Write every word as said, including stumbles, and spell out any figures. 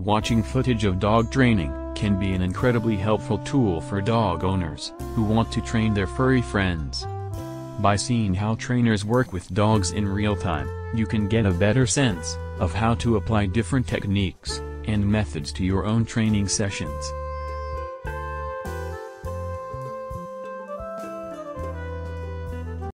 Watching footage of dog training can be an incredibly helpful tool for dog owners who want to train their furry friends. By seeing how trainers work with dogs in real time, you can get a better sense of how to apply different techniques and methods to your own training sessions.